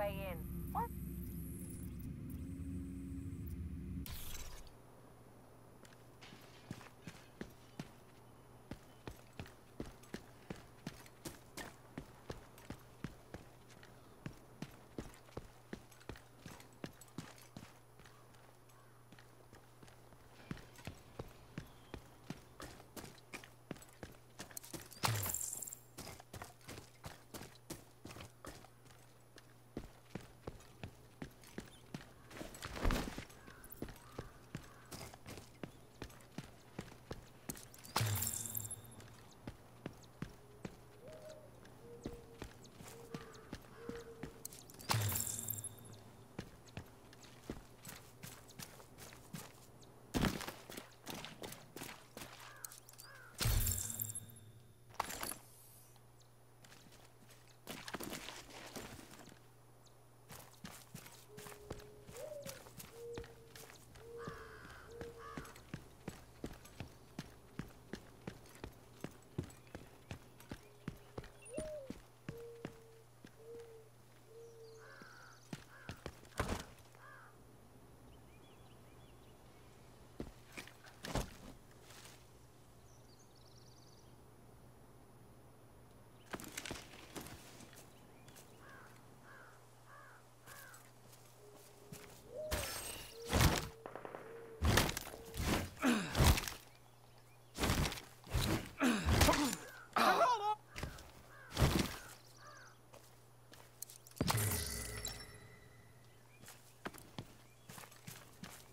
way in. What?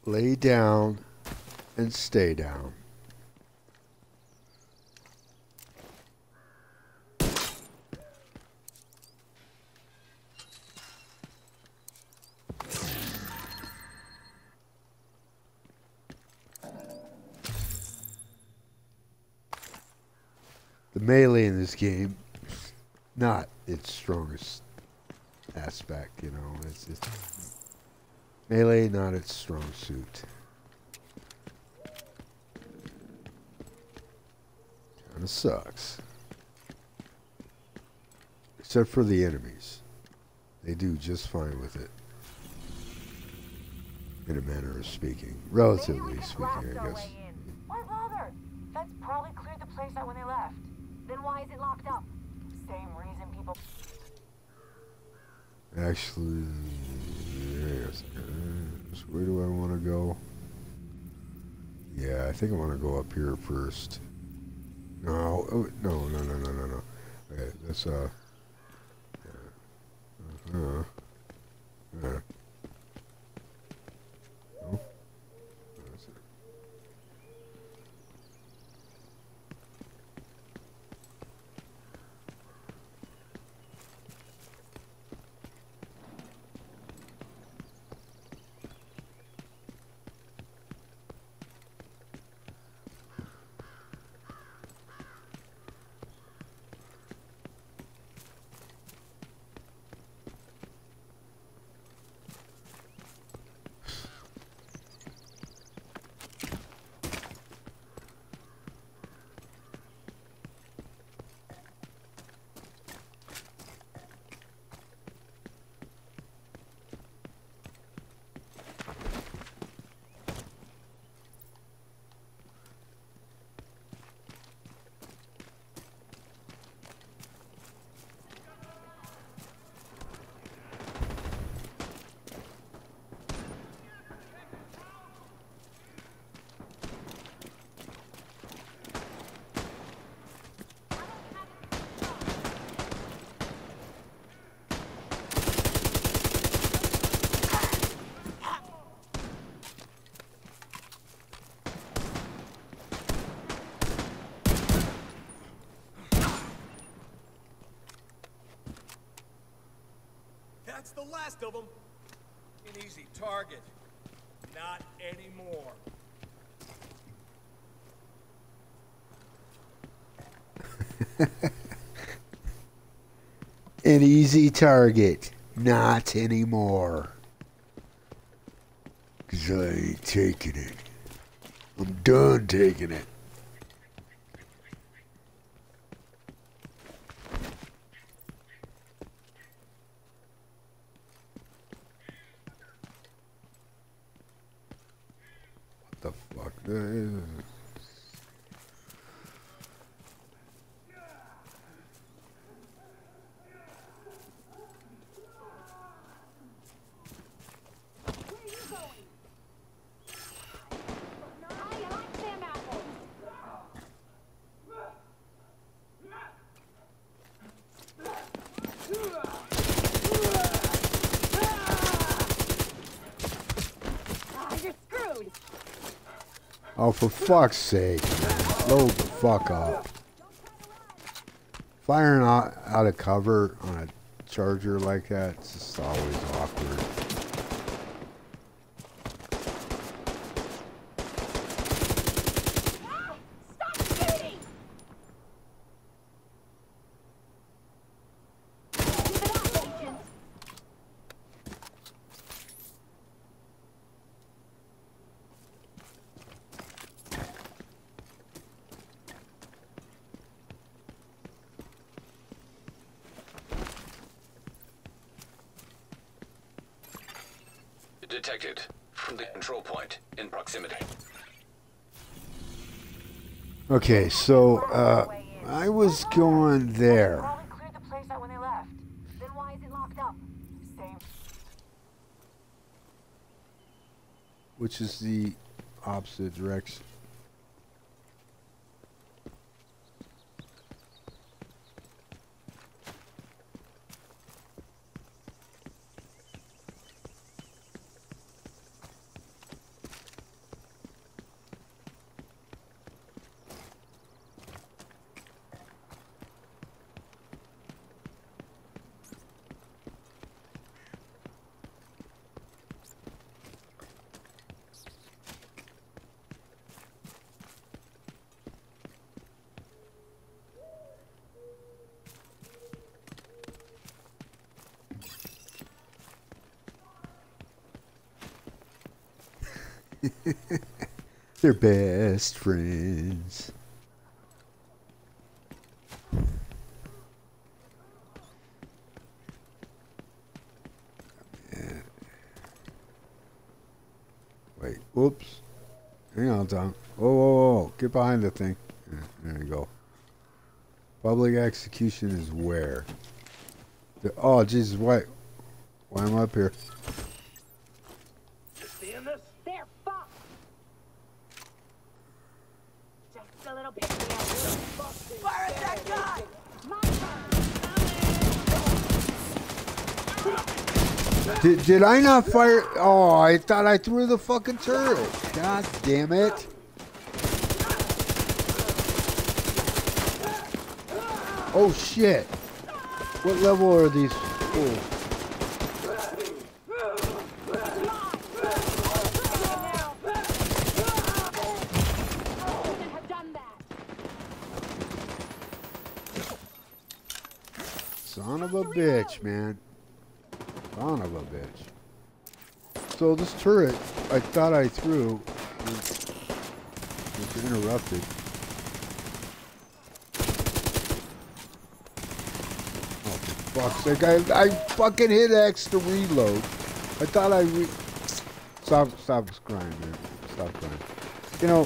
Lay down and stay down. The melee in this game, not its strongest aspect, you know. It's melee, not its strong suit. Kinda sucks. Except for the enemies. They do just fine with it. In a manner of speaking. Relatively speaking, I guess. Why bother? Feds probably cleared the place out when they left. Then why is it locked up? Same reason people... Actually... So where do I want to go? Yeah, I think I want to go up here first. No, oh, no. Okay, that's no. That's it. That's the last of them. An easy target. Not anymore. An easy target. Not anymore. 'Cause I ain't taking it. I'm done taking it. Oh, for fuck's sake. Load the fuck up. Firing out of cover on a charger like that, it's just always awkward. Detected from the control point in proximity. Okay, so I was going there. Cleared the place out when they left. Then why is it locked up? Same. Which is the opposite direction. They're best friends. Man. Wait, whoops. Hang on, Tom. Whoa, whoa, whoa. Get behind the thing. Yeah, there you go. Public execution is where? Oh, Jesus, why am I up here? Did I not fire? Oh, I thought I threw the fucking turret. God damn it. Oh, shit. What level are these? Oh. Son of a bitch, man. Son of a bitch. So this turret, I thought I threw, was interrupted. Oh, for fuck's sake. I fucking hit X to reload. I thought Stop crying, man. Stop crying. You know,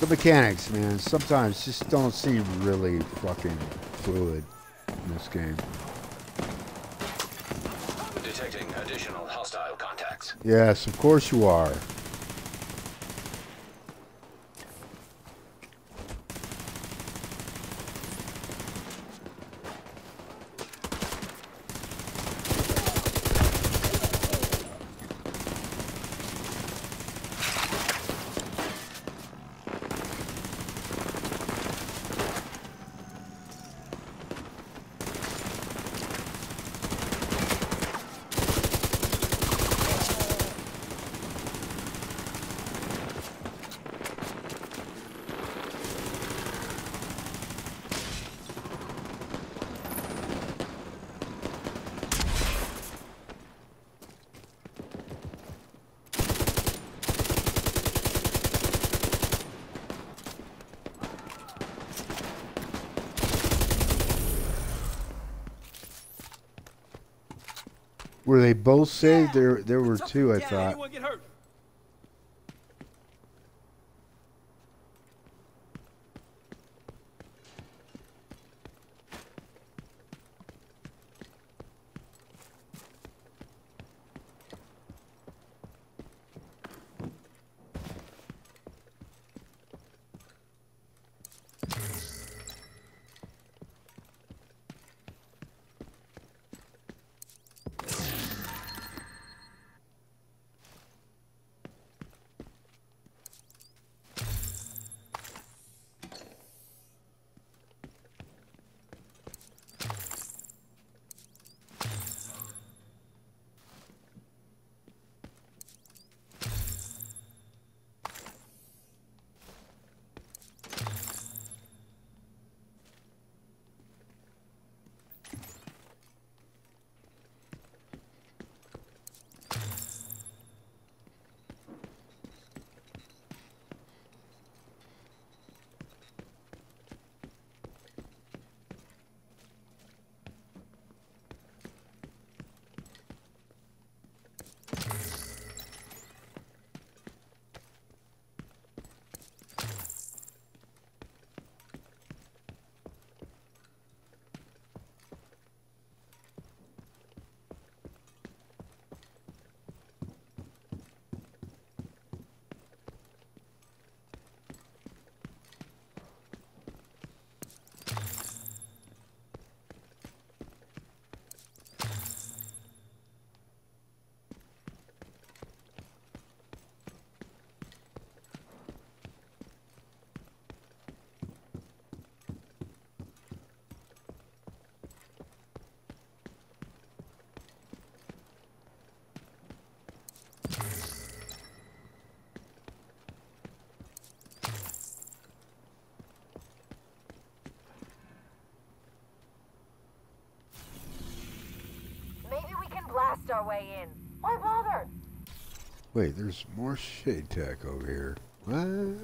the mechanics, man, sometimes just don't seem really fucking fluid in this game. Detecting additional hostile contacts. Yes, of course you are. Were they both saved? There were two, I thought. our way in. Why bother? Wait, there's more shade tack over here. What?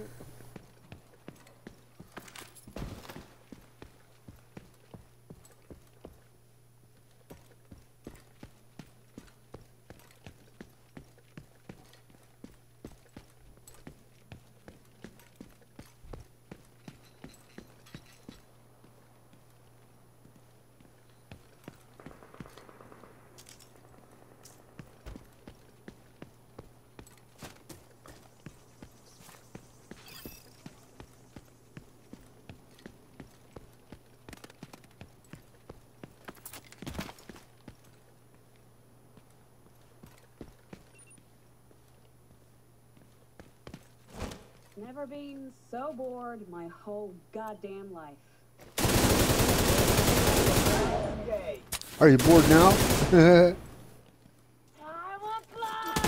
Never been so bored my whole goddamn life. Okay. Are you bored now? I want blood!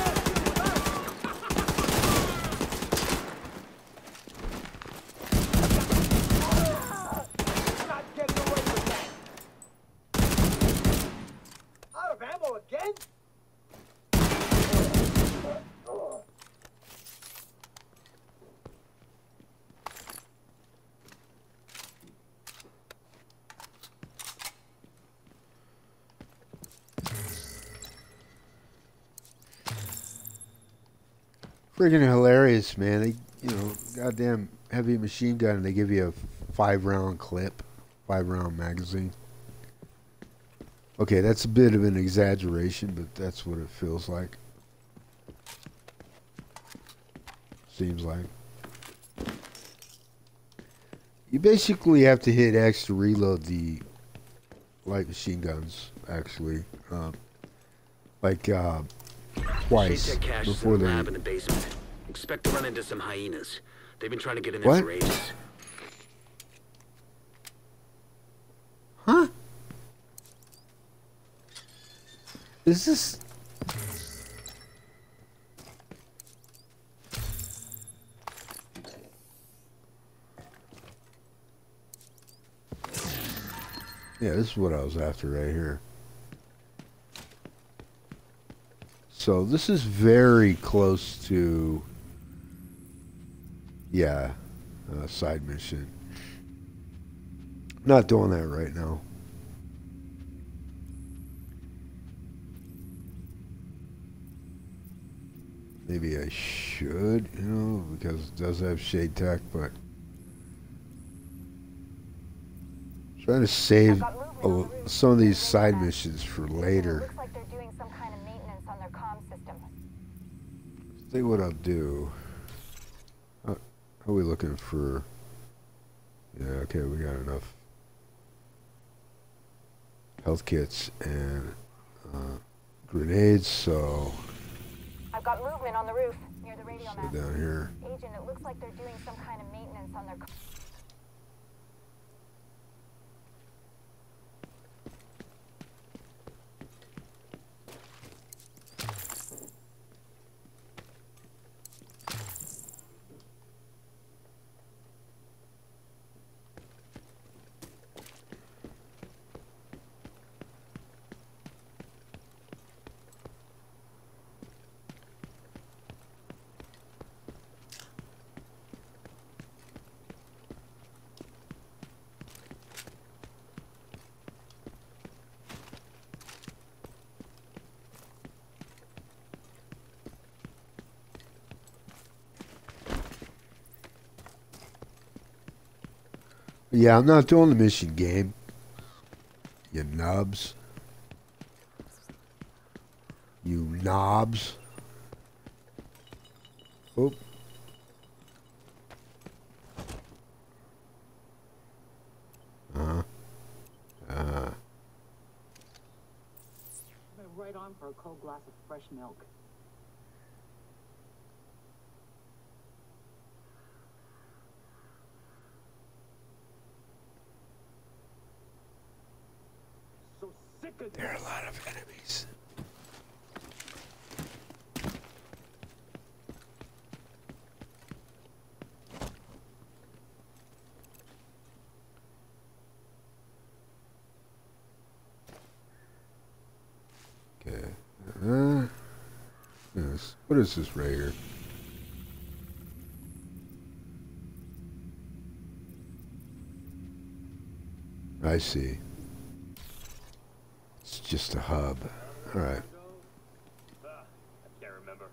Not getting away with that. Out of ammo again? Freaking hilarious, man. They, you know, goddamn heavy machine gun, and they give you a 5-round clip, 5-round magazine. Okay, that's a bit of an exaggeration, but that's what it feels like. Seems like. You basically have to hit X to reload the light machine guns, actually. Twice before they lab in the basement. Expect to run into some hyenas. They've been trying to get in there for ages. Huh? Is this? Yeah, this is what I was after right here. So this is very close to, yeah, side mission. Not doing that right now. Maybe I should, you know, because it does have shade tack, but I'm trying to save some of these side missions for later. See what I'll do. How are we looking for? Yeah, okay, we got enough health kits and grenades. So I've got movement on the roof near the radio mast. Down here. Agent, it looks like they're doing some kind of maintenance on their. Yeah, I'm not doing the mission game, you nubs. You knobs. Oh. I've been right on for a cold glass of fresh milk. There are a lot of enemies. Okay, What is this right here? I see. It's just a hub. All right. I can't remember.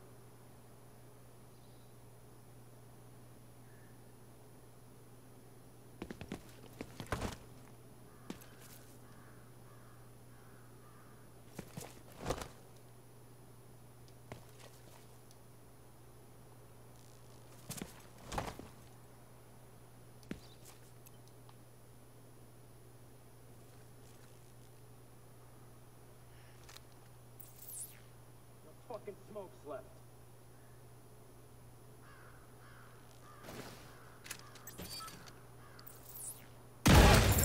Smoke's left.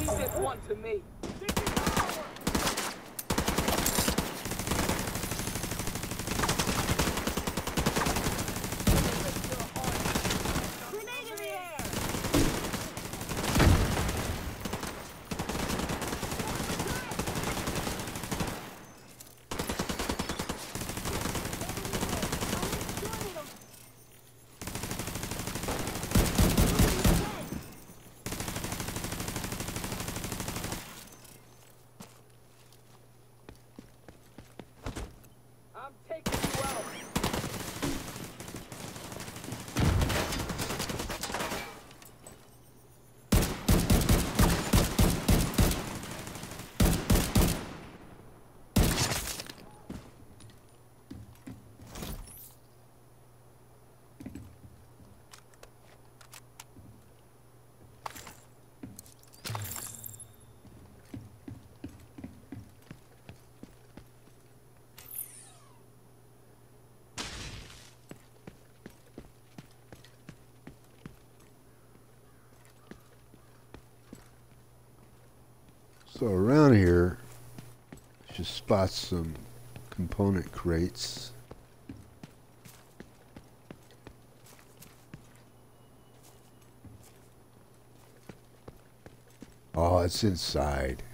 Leave this one to me. So around here, I should spot some component crates. Oh, it's inside.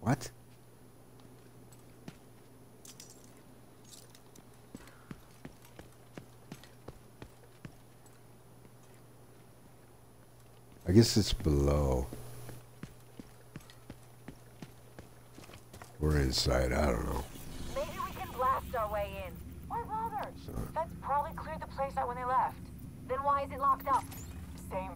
What? I guess it's below. We're inside, I don't know. Maybe we can blast our way in. Why bother? That's probably cleared the place out when they left. Then why is it locked up? Same.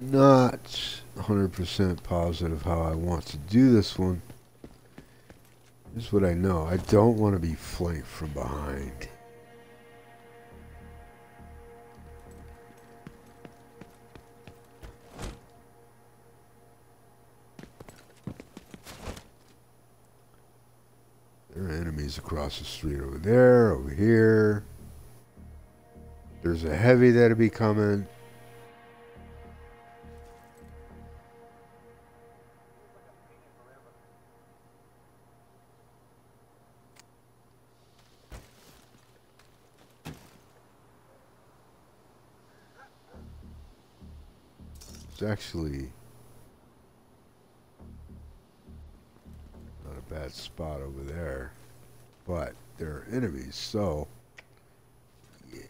Not 100% positive how I want to do this one. This is what I know. I don't want to be flanked from behind. is across the street over there, over here. There's a heavy that'll be coming. It's actually not a bad spot over there, but they're enemies, so yeah.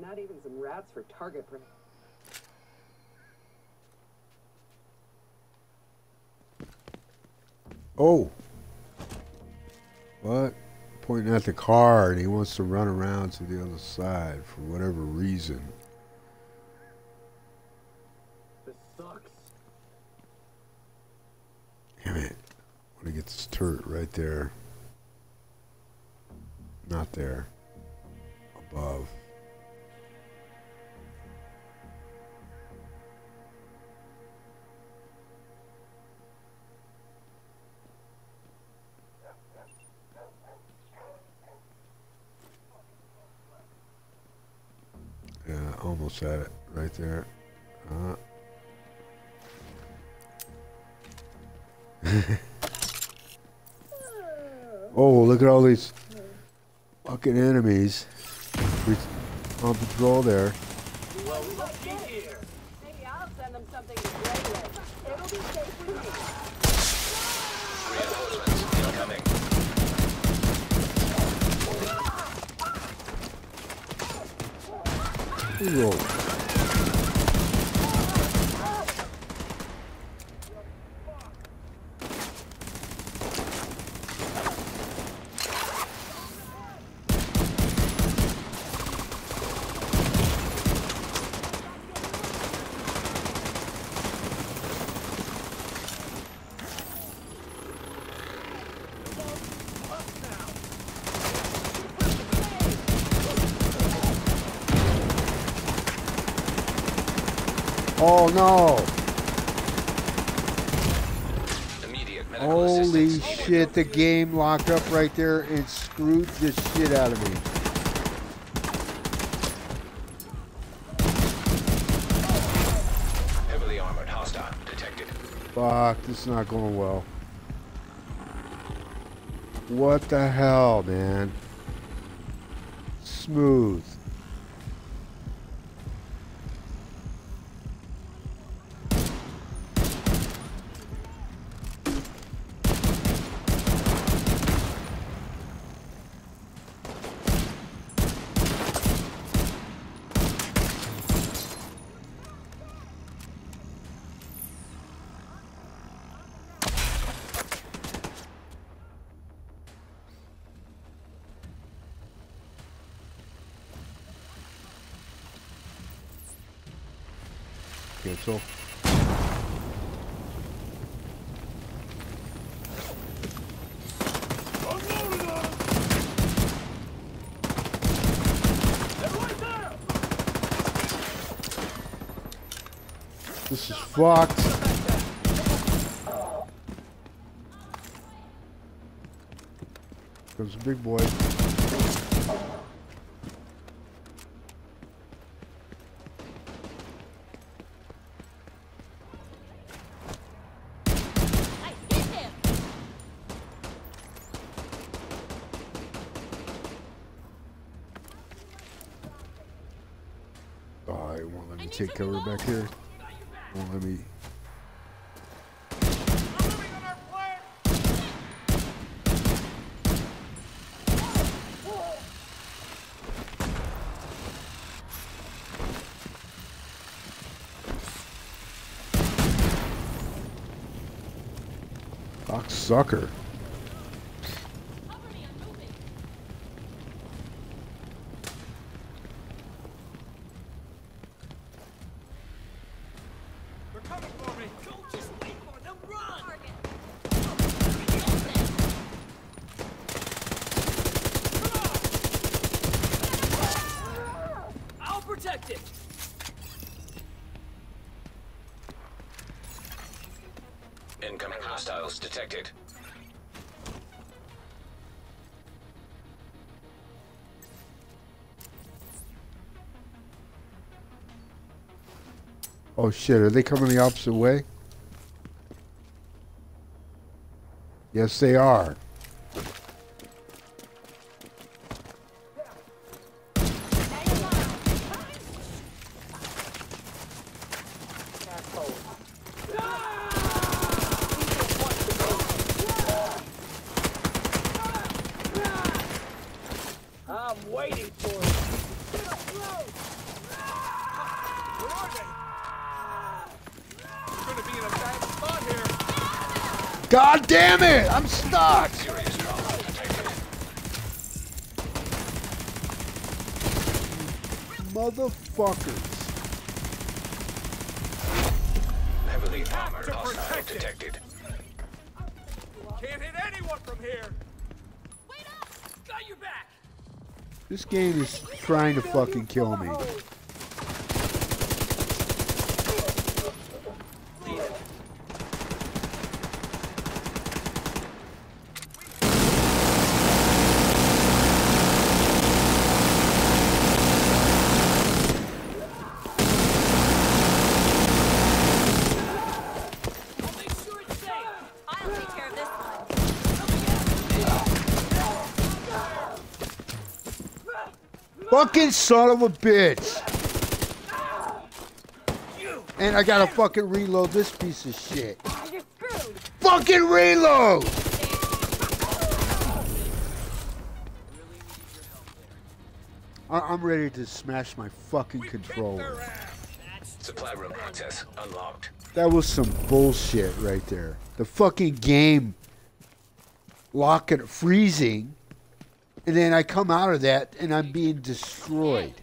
Not even some rats for target practice. Oh! What? Pointing at the car, and he wants to run around to the other side for whatever reason. This sucks. Damn it. I want to get this turret right there. Not there. Above. Almost at it, right there. Oh, look at all these fucking enemies. We're on patrol there. Well, we must get here. Maybe I'll send them something to play with. It'll be safe with me. Reinforcements incoming. Whoa. Oh no! Holy shit, the game locked up right there and screwed the shit out of me. Heavily armored hostile detected. Fuck, this is not going well. What the hell, man? Smooth. Cancel. This is fucked. Comes a big boy. won't let me take cover back here. Won't let me. Sucker. They're coming for me. Don't just wait for them. Run. Target. I'll protect it. Incoming hostiles detected. Oh shit, are they coming the opposite way? Yes, they are. I'm waiting for you. Where are they? We're going to be in a tight spot here. God damn it! I'm stuck! Motherfuckers. Heavily armored hostile detected. Can't hit anyone from here. Wait up! Got your back! This game is trying to fucking kill me. Fucking son of a bitch! And I gotta fucking reload this piece of shit. You're screwed. Fucking reload! I'm ready to smash my fucking controller. Supply room access unlocked. That was some bullshit right there. The fucking game locking, freezing. And then I come out of that, and I'm being destroyed.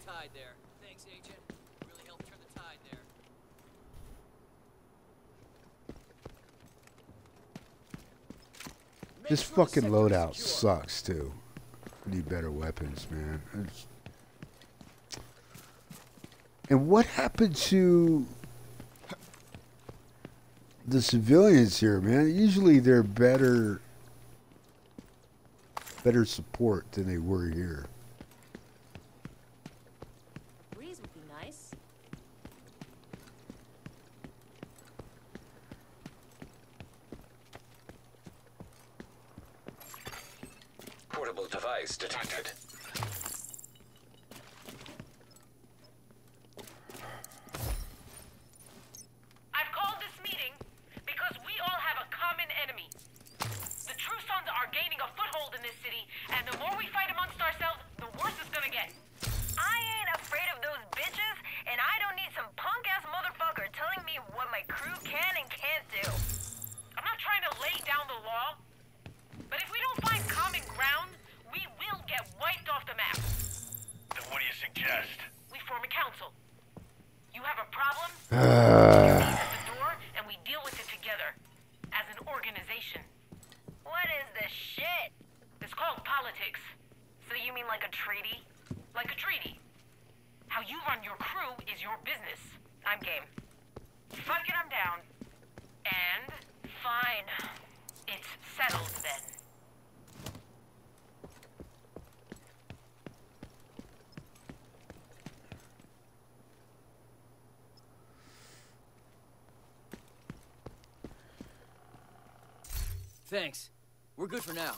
This fucking loadout sucks, too. I need better weapons, man. And what happened to the civilians here, man? Usually they're better... better support than they were here. Breeze would be nice. Portable device detected. Thanks. We're good for now.